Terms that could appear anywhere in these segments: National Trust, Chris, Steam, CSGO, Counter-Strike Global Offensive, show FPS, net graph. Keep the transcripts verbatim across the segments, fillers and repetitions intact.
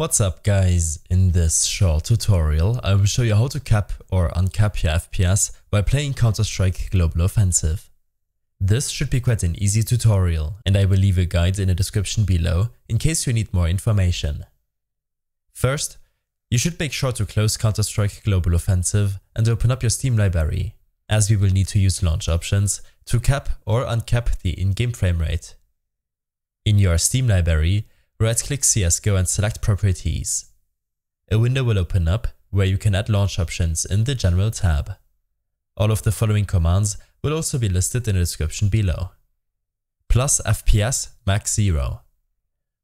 What's up guys, in this short tutorial I will show you how to cap or uncap your F P S by playing Counter-Strike Global Offensive. This should be quite an easy tutorial and I will leave a guide in the description below in case you need more information. First, you should make sure to close Counter-Strike Global Offensive and open up your Steam library, as we will need to use launch options to cap or uncap the in-game frame rate. In your Steam library, right-click C S G O and select Properties. A window will open up where you can add launch options in the General tab. All of the following commands will also be listed in the description below. Plus F P S max zero.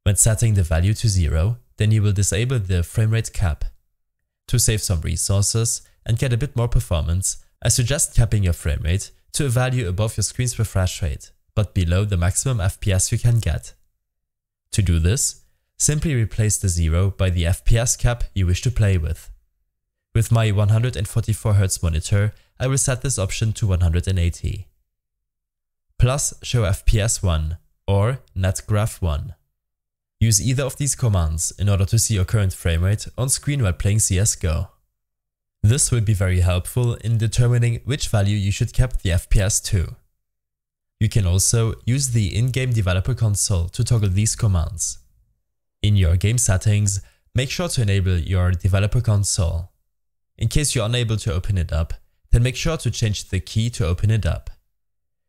When setting the value to zero, then you will disable the frame rate cap. To save some resources and get a bit more performance, I suggest capping your frame rate to a value above your screen's refresh rate, but below the maximum F P S you can get. To do this, simply replace the zero by the F P S cap you wish to play with. With my one hundred forty-four hertz monitor, I will set this option to one hundred eighty. Plus show F P S one or net graph one. Use either of these commands in order to see your current frame rate on screen while playing C S G O. This will be very helpful in determining which value you should cap the F P S to. You can also use the in-game developer console to toggle these commands. In your game settings, make sure to enable your developer console. In case you're unable to open it up, then make sure to change the key to open it up.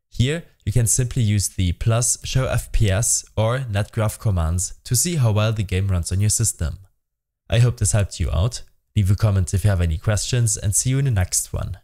Here, you can simply use the plus show F P S or net graph commands to see how well the game runs on your system. I hope this helped you out. Leave a comment if you have any questions and see you in the next one.